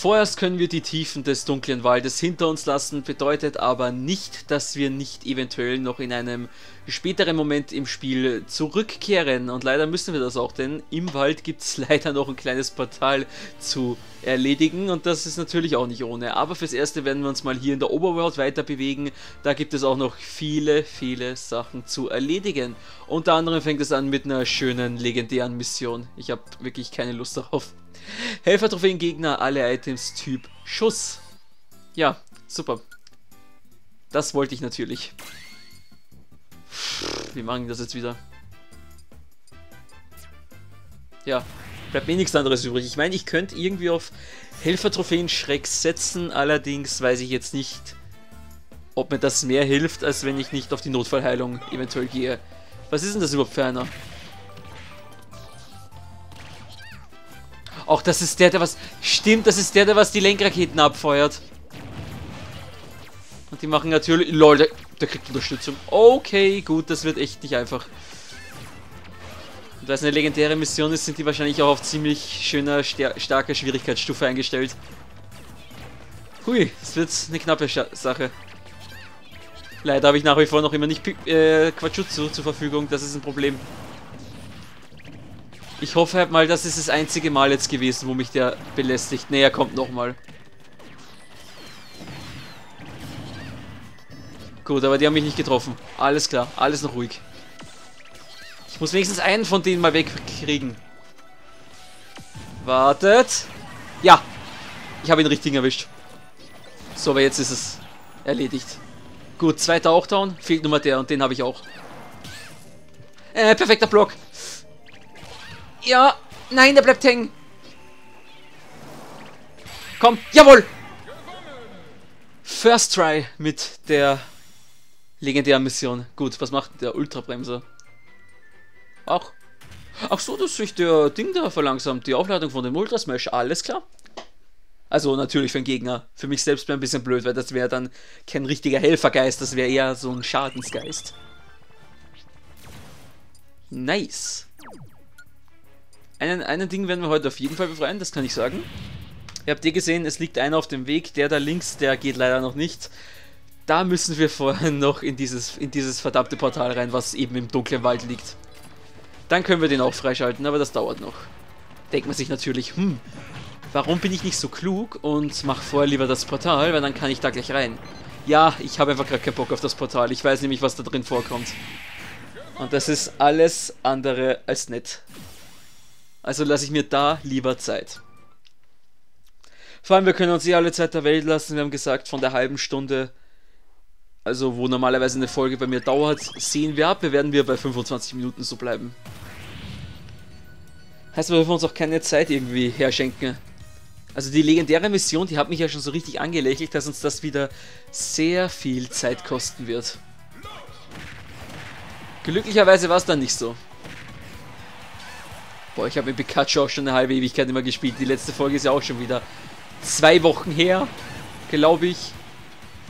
Vorerst können wir die Tiefen des dunklen Waldes hinter uns lassen, bedeutet aber nicht, dass wir nicht eventuell noch in einem späteren Moment im Spiel zurückkehren. Und leider müssen wir das auch, denn im Wald gibt es leider noch ein kleines Portal zu erledigen und das ist natürlich auch nicht ohne. Aber fürs Erste werden wir uns mal hier in der Oberworld weiter bewegen. Da gibt es auch noch viele, viele Sachen zu erledigen. Unter anderem fängt es an mit einer schönen legendären Mission. Ich habe wirklich keine Lust darauf. Helfertrophäen, Gegner, alle Items, Typ Schuss. Ja, super. Das wollte ich natürlich. Wie machen wir das jetzt wieder? Ja, bleibt mir nichts anderes übrig. Ich meine, ich könnte irgendwie auf Helfertrophäen Schreck setzen, allerdings weiß ich jetzt nicht, ob mir das mehr hilft, als wenn ich nicht auf die Notfallheilung eventuell gehe. Was ist denn das überhaupt für einer? Auch das ist der was... Stimmt, das ist der was die Lenkraketen abfeuert. Und die machen natürlich... Lol, der kriegt Unterstützung. Okay, gut, das wird echt nicht einfach. Und weil es eine legendäre Mission ist, sind die wahrscheinlich auch auf ziemlich schöner, starker Schwierigkeitsstufe eingestellt. Hui, das wird eine knappe Sache. Leider habe ich nach wie vor noch immer nicht Quetzutsu zur Verfügung, das ist ein Problem. Ich hoffe halt mal, das ist das einzige Mal jetzt gewesen, wo mich der belästigt. Ne, er kommt nochmal. Gut, aber die haben mich nicht getroffen. Alles klar, alles noch ruhig. Ich muss wenigstens einen von denen mal wegkriegen. Wartet. Ja, ich habe den richtigen erwischt. So, aber jetzt ist es erledigt. Gut, zweiter auch down. Fehlt nur mal der und den habe ich auch. Perfekter Block. Ja, nein, der bleibt hängen. Komm, jawohl! First try mit der legendären Mission. Gut, was macht der Ultrabremser? Auch. Ach so, dass sich der Ding da verlangsamt, die Aufladung von dem Ultra Smash, alles klar. Also natürlich für den Gegner. Für mich selbst wäre ein bisschen blöd, weil das wäre dann kein richtiger Helfergeist, das wäre eher so ein Schadensgeist. Nice. Einen Ding werden wir heute auf jeden Fall befreien, das kann ich sagen. Ihr habt eh gesehen, es liegt einer auf dem Weg, der da links, der geht leider noch nicht. Da müssen wir vorher noch in dieses verdammte Portal rein, was eben im dunklen Wald liegt. Dann können wir den auch freischalten, aber das dauert noch. Denkt man sich natürlich, warum bin ich nicht so klug und mach vorher lieber das Portal, weil dann kann ich da gleich rein. Ja, ich habe einfach gerade keinen Bock auf das Portal, ich weiß nämlich, was da drin vorkommt. Und das ist alles andere als nett. Also lasse ich mir da lieber Zeit. Vor allem, wir können uns eh alle Zeit der Welt lassen. Wir haben gesagt, von der halben Stunde, also wo normalerweise eine Folge bei mir dauert, sehen wir ab. Wir werden bei 25 Minuten so bleiben. Heißt, wir dürfen uns auch keine Zeit irgendwie herschenken. Also die legendäre Mission, die hat mich ja schon so richtig angelächelt, dass uns das wieder sehr viel Zeit kosten wird. Glücklicherweise war es dann nicht so. Boah, ich habe mit Pikachu auch schon eine halbe Ewigkeit immer gespielt. Die letzte Folge ist ja auch schon wieder 2 Wochen her, glaube ich.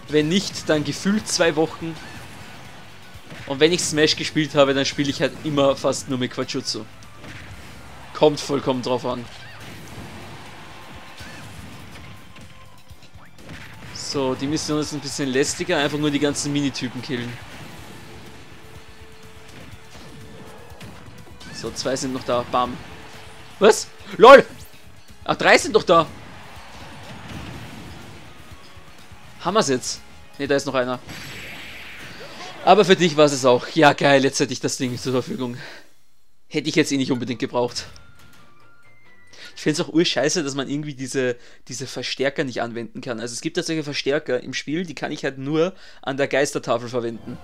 Wenn nicht, dann gefühlt 2 Wochen. Und wenn ich Smash gespielt habe, dann spiele ich halt immer fast nur mit Quetzutsu. Kommt vollkommen drauf an. So, die Mission ist ein bisschen lästiger. Einfach nur die ganzen Minitypen killen. So, 2 sind noch da. Bam. Was? LOL! Ach, 3 sind noch da. Haben wir's jetzt? Ne, da ist noch einer. Aber für dich war es auch. Ja, geil, jetzt hätte ich das Ding zur Verfügung. Hätte ich jetzt eh nicht unbedingt gebraucht. Ich finde es auch urscheiße, dass man irgendwie diese Verstärker nicht anwenden kann. Also es gibt tatsächlich Verstärker im Spiel, die kann ich halt nur an der Geistertafel verwenden.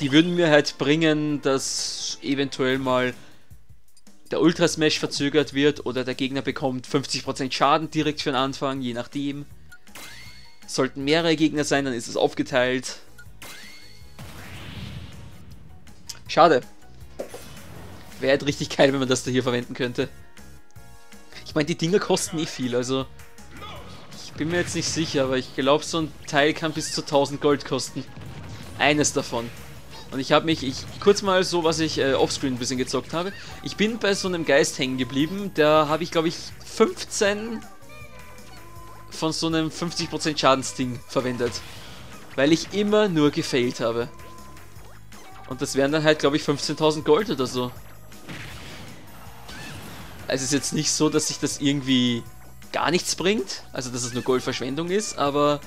Die würden mir halt bringen, dass eventuell mal der Ultra Smash verzögert wird oder der Gegner bekommt 50% Schaden direkt für den Anfang, je nachdem. Sollten mehrere Gegner sein, dann ist es aufgeteilt. Schade. Wäre halt richtig geil, wenn man das da hier verwenden könnte. Ich meine, die Dinger kosten eh viel, also ich bin mir jetzt nicht sicher, aber ich glaube, so ein Teil kann bis zu 1000 Gold kosten. Eines davon. Und ich habe mich, kurz mal so, was ich offscreen ein bisschen gezockt habe. Ich bin bei so einem Geist hängen geblieben. Da habe ich, glaube ich, 15 von so einem 50% Schadensding verwendet. Weil ich immer nur gefailt habe. Und das wären dann halt, glaube ich, 15.000 Gold oder so. Also es ist jetzt nicht so, dass sich das irgendwie gar nichts bringt. Also dass es nur Goldverschwendung ist, aber...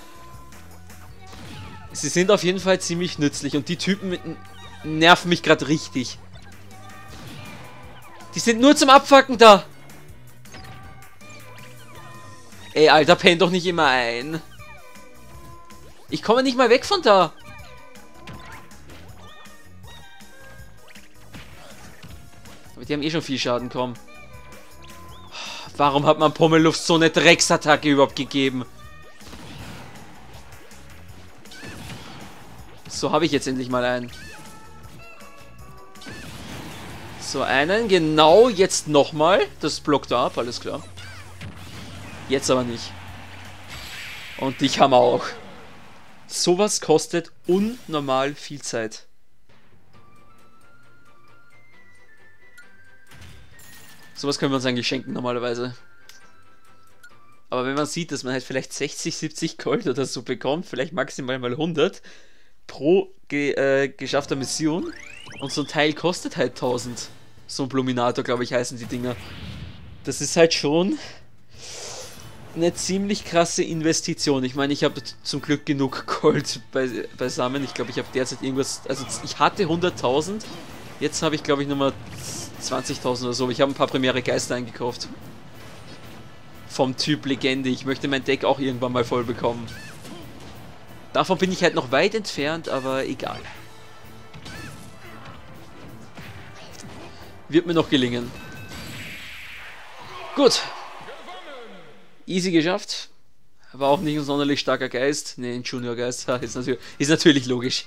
Sie sind auf jeden Fall ziemlich nützlich und die Typen nerven mich gerade richtig. Die sind nur zum Abfacken da. Ey, Alter, penn doch nicht immer ein. Ich komme nicht mal weg von da. Aber die haben eh schon viel Schaden, komm. Warum hat man Pommeluft so eine Drecksattacke überhaupt gegeben? So, habe ich jetzt endlich mal einen. So, einen. Genau, jetzt nochmal. Das blockt da ab, alles klar. Jetzt aber nicht. Und dich haben wir auch. Sowas kostet unnormal viel Zeit. Sowas können wir uns eigentlich schenken normalerweise. Aber wenn man sieht, dass man halt vielleicht 60, 70 Gold oder so bekommt, vielleicht maximal mal 100... pro geschaffter Mission, und so ein Teil kostet halt 1000. So ein Bluminator, glaube ich, heißen die Dinger. Das ist halt schon eine ziemlich krasse Investition. Ich meine, ich habe zum Glück genug Gold beisammen. Ich glaube, ich habe derzeit irgendwas... Also ich hatte 100.000, jetzt habe ich, glaube ich, nochmal 20.000 oder so. Ich habe ein paar Premiere Geister eingekauft. Vom Typ Legende. Ich möchte mein Deck auch irgendwann mal voll bekommen. Davon bin ich halt noch weit entfernt, aber egal. Wird mir noch gelingen. Gut. Easy geschafft. War auch nicht ein sonderlich starker Geist. Ne, ein Junior-Geist. Ist natürlich logisch.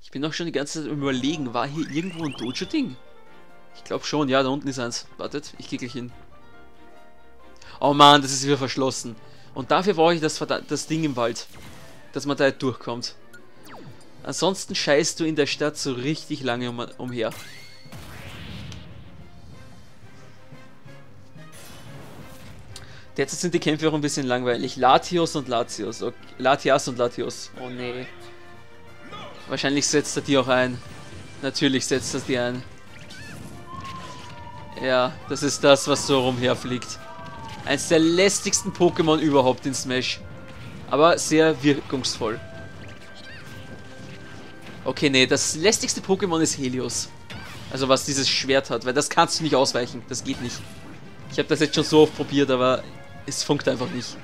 Ich bin auch schon die ganze Zeit überlegen, war hier irgendwo ein Dojo-Ding? Ich glaube schon, ja, da unten ist eins. Wartet, ich gehe gleich hin. Oh Mann, das ist wieder verschlossen. Und dafür brauche ich das Ding im Wald. Dass man da halt durchkommt. Ansonsten scheißt du in der Stadt so richtig lange umher. Derzeit sind die Kämpfe auch ein bisschen langweilig. Latios und Latios. Okay. Latias und Latios. Oh nee. Wahrscheinlich setzt er die auch ein. Natürlich setzt er die ein. Ja, das ist das, was so rumherfliegt. Eins der lästigsten Pokémon überhaupt in Smash. Aber sehr wirkungsvoll. Okay, nee, das lästigste Pokémon ist Helios. Also was dieses Schwert hat, weil das kannst du nicht ausweichen. Das geht nicht. Ich habe das jetzt schon so oft probiert, aber es funkt einfach nicht.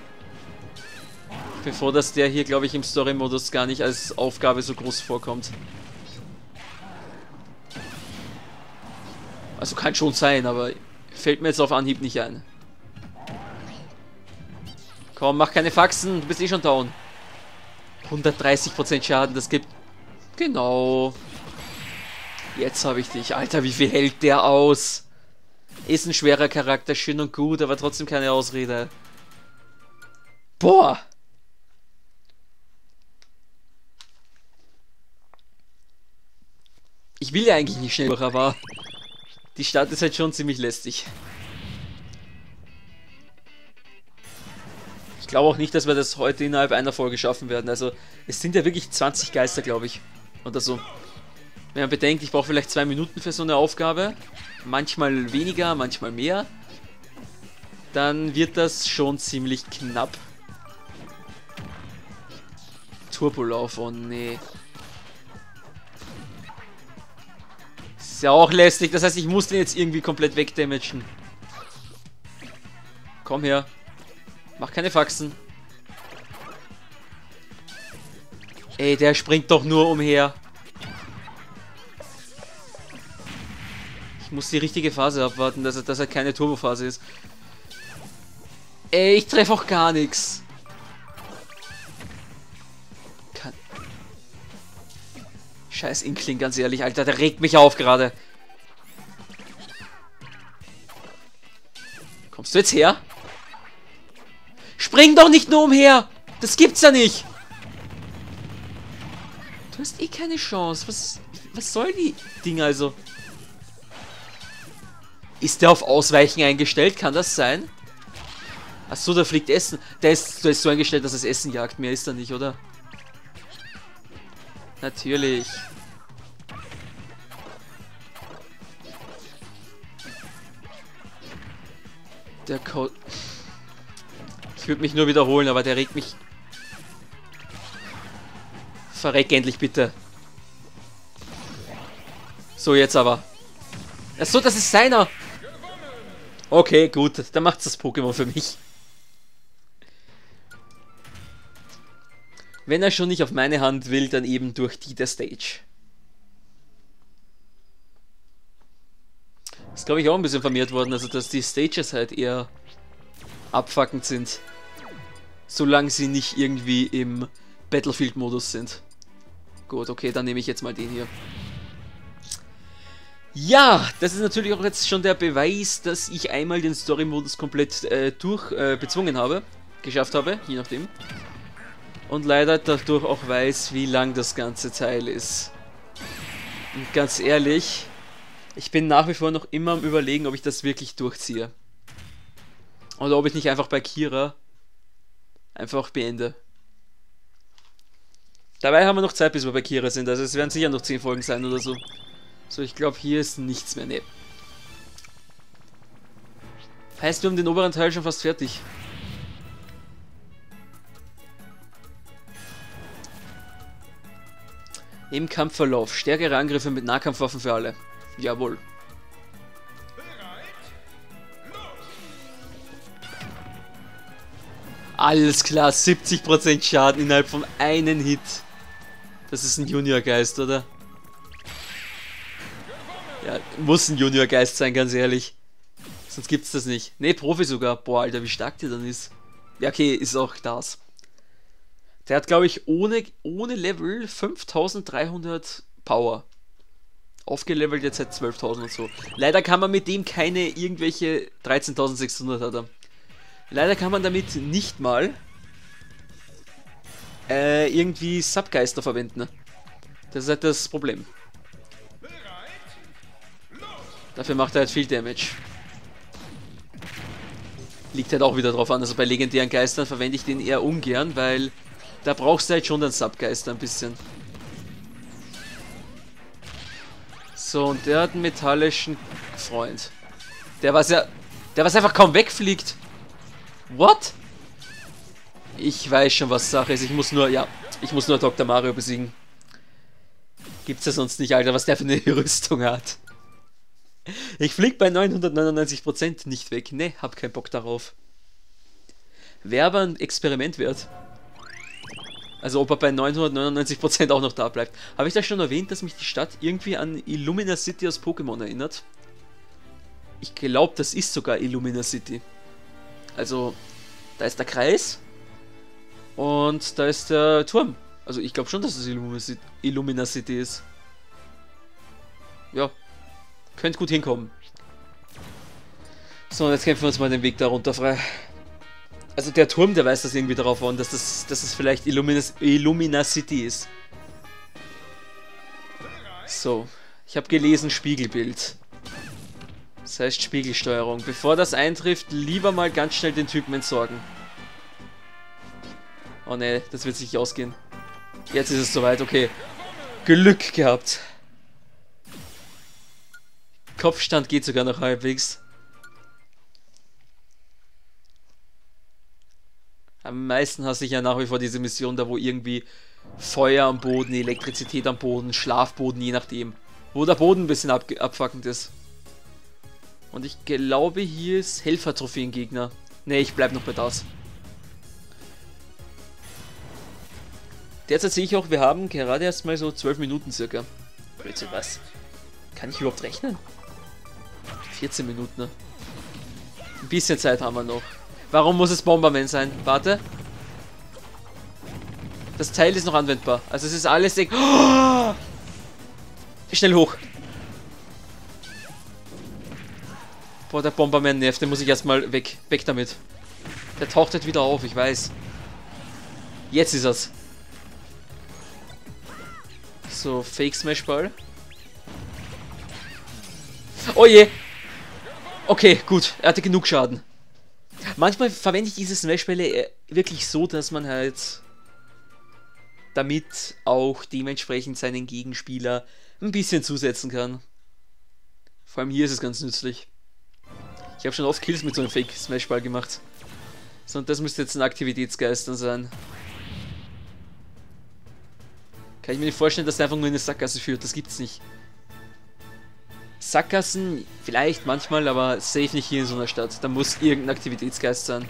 Ich bin froh, dass der hier, glaube ich, im Story-Modus gar nicht als Aufgabe so groß vorkommt. Also kann schon sein, aber fällt mir jetzt auf Anhieb nicht ein. Komm, mach keine Faxen, du bist eh schon down. 130% Schaden, das gibt... Genau. Jetzt habe ich dich. Alter, wie viel hält der aus? Ist ein schwerer Charakter, schön und gut, aber trotzdem keine Ausrede. Boah. Ich will ja eigentlich nicht schnell durch, aber... Die Stadt ist halt schon ziemlich lästig. Ich glaube auch nicht, dass wir das heute innerhalb einer Folge schaffen werden. Also, es sind ja wirklich 20 Geister, glaube ich. Oder so. Wenn man bedenkt, ich brauche vielleicht 2 Minuten für so eine Aufgabe. Manchmal weniger, manchmal mehr. Dann wird das schon ziemlich knapp. Turbolauf, oh nee. Ist ja auch lästig, das heißt, ich muss den jetzt irgendwie komplett wegdamagen. Komm her. Mach keine Faxen. Ey, der springt doch nur umher. Ich muss die richtige Phase abwarten, dass er keine Turbophase ist. Ey, ich treffe auch gar nichts. Scheiß Inkling, ganz ehrlich, Alter, der regt mich auf gerade. Kommst du jetzt her? Spring doch nicht nur umher! Das gibt's ja nicht! Du hast eh keine Chance. Was soll die Dinger also? Ist der auf Ausweichen eingestellt? Kann das sein? Achso, da fliegt Essen. Der ist so eingestellt, dass es Essen jagt. Mehr ist da nicht, oder? Natürlich. Der Code... Ich würde mich nur wiederholen, aber der regt mich... Verreck endlich, bitte. So, jetzt aber. Achso, das ist seiner. Okay, gut. Dann macht's das Pokémon für mich. Wenn er schon nicht auf meine Hand will, dann eben durch die der Stage. Das ist, glaube ich, auch ein bisschen vermehrt worden, also dass die Stages halt eher abfuckend sind. Solange sie nicht irgendwie im Battlefield-Modus sind. Gut, okay, dann nehme ich jetzt mal den hier. Ja, das ist natürlich auch jetzt schon der Beweis, dass ich einmal den Story-Modus komplett bezwungen habe. Geschafft habe, je nachdem. Und leider dadurch auch weiß, wie lang das ganze Teil ist. Und ganz ehrlich, ich bin nach wie vor noch immer am Überlegen, ob ich das wirklich durchziehe. Oder ob ich nicht einfach bei Kira einfach beende. Dabei haben wir noch Zeit, bis wir bei Kira sind, also es werden sicher noch 10 Folgen sein oder so. So, ich glaube, hier ist nichts mehr, ne. Heißt, wir haben den oberen Teil schon fast fertig. Im Kampfverlauf. Stärkere Angriffe mit Nahkampfwaffen für alle. Jawohl. Alles klar, 70% Schaden innerhalb von einem Hit. Das ist ein Juniorgeist, oder? Ja, muss ein Juniorgeist sein, ganz ehrlich. Sonst gibt's das nicht. Ne, Profi sogar. Boah, Alter, wie stark der dann ist. Ja, okay, ist auch das. Der hat, glaube ich, ohne Level 5300 Power. Aufgelevelt jetzt seit 12.000 und so. Leider kann man mit dem keine irgendwelche 13.600 hat er. Leider kann man damit nicht mal irgendwie Subgeister verwenden. Das ist halt das Problem. Dafür macht er halt viel Damage. Liegt halt auch wieder drauf an. Also bei legendären Geistern verwende ich den eher ungern, weil da brauchst du halt schon den Subgeister ein bisschen. So, und der hat einen metallischen Freund. Der was einfach kaum wegfliegt. What? Ich weiß schon, was Sache ist. Ich muss nur Dr. Mario besiegen. Gibt's ja sonst nicht, Alter, was der für eine Rüstung hat. Ich flieg bei 999% nicht weg. Ne, hab keinen Bock darauf. Wäre aber ein Experiment wert. Also ob er bei 999% auch noch da bleibt. Habe ich da schon erwähnt, dass mich die Stadt irgendwie an Illumina City aus Pokémon erinnert? Ich glaube, das ist sogar Illumina City. Also, da ist der Kreis. Und da ist der Turm. Also ich glaube schon, dass es Illumina City ist. Ja. Könnt gut hinkommen. So, und jetzt kämpfen wir uns mal den Weg da runter frei. Also der Turm, der weiß das irgendwie darauf an, dass das vielleicht Illumina City ist. So, ich habe gelesen Spiegelbild. Das heißt Spiegelsteuerung. Bevor das eintrifft, lieber mal ganz schnell den Typen entsorgen. Oh ne, das wird sich ausgehen. Jetzt ist es soweit, okay. Glück gehabt. Kopfstand geht sogar noch halbwegs. Am meisten hasse ich ja nach wie vor diese Mission da, wo irgendwie Feuer am Boden, Elektrizität am Boden, Schlafboden, je nachdem. Wo der Boden ein bisschen abfuckend ist. Und ich glaube, hier ist Helfer-Trophäen-Gegner. Ne, ich bleib noch bei das. Derzeit sehe ich auch, wir haben gerade erst mal so 12 Minuten circa. Blödsinn, was? Kann ich überhaupt rechnen? 14 Minuten, ne? Ein bisschen Zeit haben wir noch. Warum muss es Bomberman sein? Warte. Das Teil ist noch anwendbar. Also es ist alles... Oh! Schnell hoch. Boah, der Bomberman nervt. Den muss ich erstmal weg. Weg damit. Der taucht halt wieder auf, ich weiß. Jetzt ist er's. So, Fake Smash Ball. Oh je. Okay, gut, er hatte genug Schaden. Manchmal verwende ich diese Smash-Bälle wirklich so, dass man halt damit auch dementsprechend seinen Gegenspieler ein bisschen zusetzen kann. Vor allem hier ist es ganz nützlich. Ich habe schon oft Kills mit so einem Fake-Smash-Ball gemacht. So, und das müsste jetzt ein Aktivitätsgeistern sein. Kann ich mir nicht vorstellen, dass der einfach nur in eine Sackgasse führt. Das gibt's nicht. Sackgassen vielleicht manchmal, aber safe nicht hier in so einer Stadt. Da muss irgendein Aktivitätsgeist sein.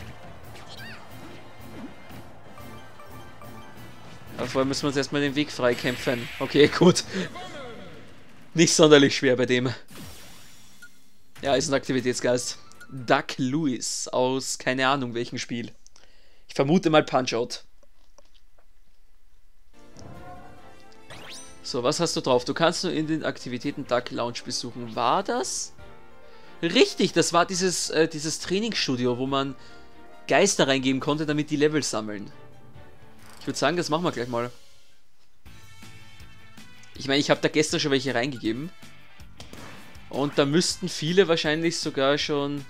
Aber vorher müssen wir uns erstmal den Weg freikämpfen. Okay, gut. Nicht sonderlich schwer bei dem. Ja, ist ein Aktivitätsgeist. Duck Louis aus keine Ahnung welchem Spiel. Ich vermute mal Punch-Out. So, was hast du drauf? Du kannst nur in den Aktivitäten Duck Lounge besuchen. War das? Richtig, das war dieses Trainingsstudio, wo man Geister reingeben konnte, damit die Level sammeln. Ich würde sagen, das machen wir gleich mal. Ich meine, ich habe da gestern schon welche reingegeben. Und da müssten viele wahrscheinlich sogar schon...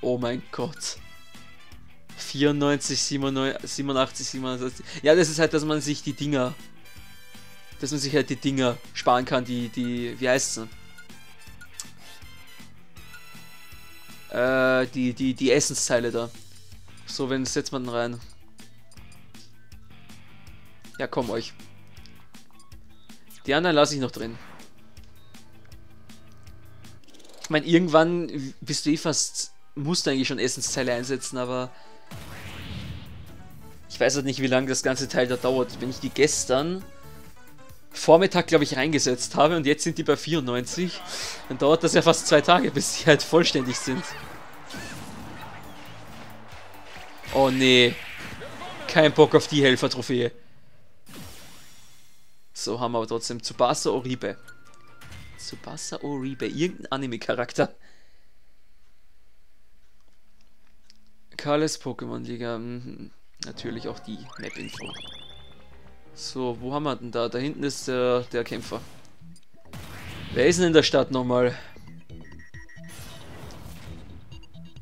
Oh mein Gott. 94, 97, 87, 87... Ja, das ist halt, dass man sich die Dinger... Dass man sich halt die Dinger sparen kann, die wie heißt es denn? Die Essensteile da. So, wen setzt man denn rein? Ja, komm euch. Die anderen lasse ich noch drin. Ich meine, irgendwann bist du eh fast... Musst eigentlich schon Essensteile einsetzen, aber... Ich weiß halt nicht, wie lange das ganze Teil da dauert. Wenn ich die gestern... Vormittag, glaube ich, reingesetzt habe und jetzt sind die bei 94. Dann dauert das ja fast 2 Tage, bis die halt vollständig sind. Oh nee. Kein Bock auf die Helfer-Trophäe. So haben wir aber trotzdem Tsubasa Oribe. Tsubasa Oribe, irgendein Anime-Charakter. Carles Pokémon-Liga. Natürlich auch die Map-Info. So, wo haben wir denn da? Da hinten ist der Kämpfer. Wer ist denn in der Stadt nochmal?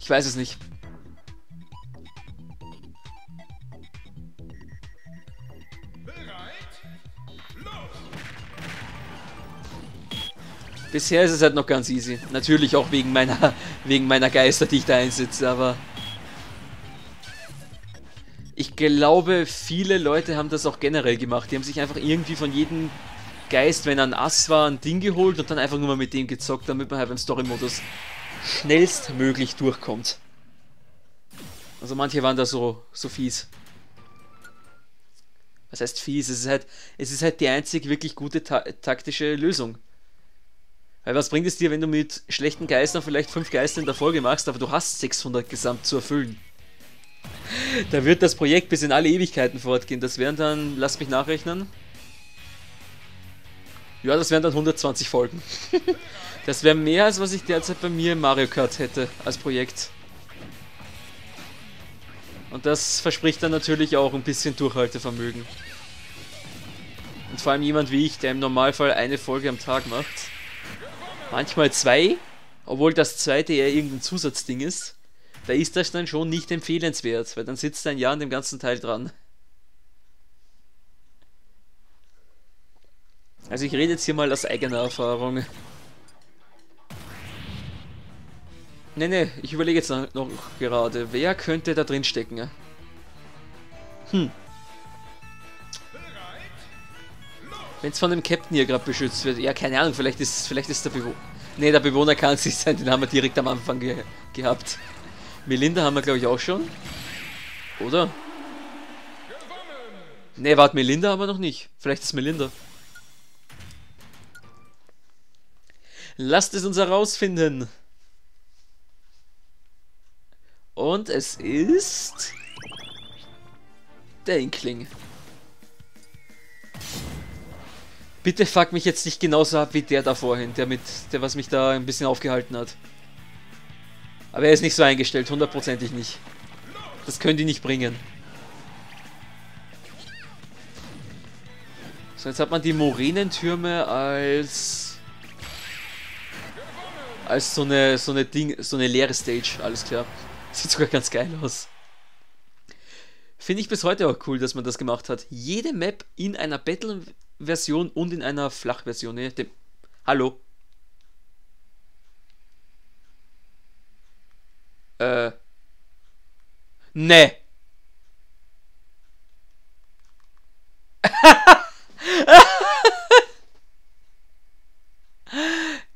Ich weiß es nicht. Bisher ist es halt noch ganz easy. Natürlich auch wegen meiner Geister, die ich da einsetze, aber... Ich glaube, viele Leute haben das auch generell gemacht. Die haben sich einfach irgendwie von jedem Geist, wenn er ein Ass war, ein Ding geholt und dann einfach nur mal mit dem gezockt, damit man halt beim Story-Modus schnellstmöglich durchkommt. Also manche waren da so fies. Was heißt fies? Es ist halt die einzig wirklich gute taktische Lösung. Weil was bringt es dir, wenn du mit schlechten Geistern vielleicht 5 Geister in der Folge machst, aber du hast 600 gesamt zu erfüllen? Da wird das Projekt bis in alle Ewigkeiten fortgehen. Das wären dann, lasst mich nachrechnen. Ja, das wären dann 120 Folgen. Das wäre mehr, als was ich derzeit bei mir im Mario Kart hätte als Projekt. Und das verspricht dann natürlich auch ein bisschen Durchhaltevermögen. Und vor allem jemand wie ich, der im Normalfall eine Folge am Tag macht. Manchmal 2, obwohl das 2. eher irgendein Zusatzding ist. Da ist das dann schon nicht empfehlenswert, weil dann sitzt ein Jahr an dem ganzen Teil dran. Also ich rede jetzt hier mal aus eigener Erfahrung. Ne, ich überlege jetzt noch gerade, wer könnte da drin stecken? Wenn es von dem Captain hier gerade beschützt wird, ja keine Ahnung, vielleicht ist der Bewohner... Ne, der Bewohner kann es nicht sein, den haben wir direkt am Anfang gehabt. Melinda haben wir, glaube ich, auch schon. Oder? Ne, warte, Melinda haben wir noch nicht. Vielleicht ist Melinda. Lasst es uns herausfinden. Und es ist... der Inkling. Bitte fuck mich jetzt nicht genauso ab wie der da vorhin, der was mich da ein bisschen aufgehalten hat. Aber er ist nicht so eingestellt, hundertprozentig nicht. Das können die nicht bringen. So, jetzt hat man die Morinentürme als als so eine leere Stage, alles klar. Sieht sogar ganz geil aus. Finde ich bis heute auch cool, dass man das gemacht hat. Jede Map in einer Battle-Version und in einer Flach-Version. Ne? Hallo. Ne.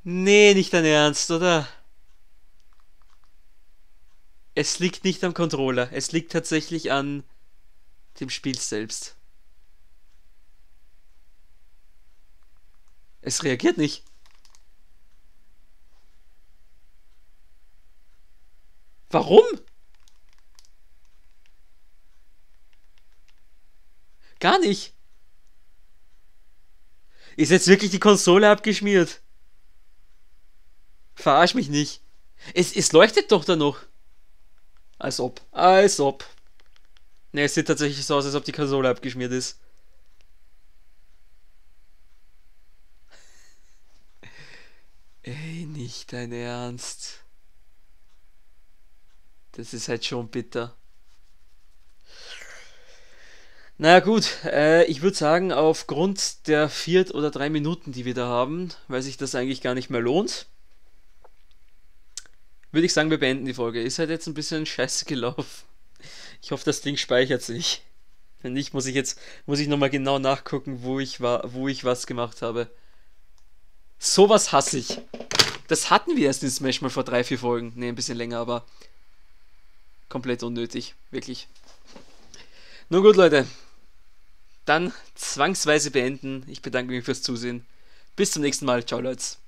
Nee, nicht dein Ernst, oder? Es liegt nicht am Controller. Es liegt tatsächlich an dem Spiel selbst. Es reagiert nicht. Warum? Gar nicht. Ist jetzt wirklich die Konsole abgeschmiert? Verarsch mich nicht. Es leuchtet doch da noch. Als ob. Als ob. Ne, es sieht tatsächlich so aus, als ob die Konsole abgeschmiert ist. Ey, nicht dein Ernst. Das ist halt schon bitter. Naja gut, ich würde sagen, aufgrund der 4 oder 3 Minuten, die wir da haben, weil sich das eigentlich gar nicht mehr lohnt, würde ich sagen, wir beenden die Folge. Ist halt jetzt ein bisschen scheiße gelaufen. Ich hoffe, das Ding speichert sich. Wenn nicht, muss ich nochmal genau nachgucken, wo ich war, wo ich was gemacht habe. Sowas hasse ich. Das hatten wir erst in Smash mal vor 3, 4 Folgen. Ne, ein bisschen länger, aber komplett unnötig. Wirklich. Nun gut, Leute. Dann zwangsweise beenden. Ich bedanke mich fürs Zusehen. Bis zum nächsten Mal. Ciao, Leute.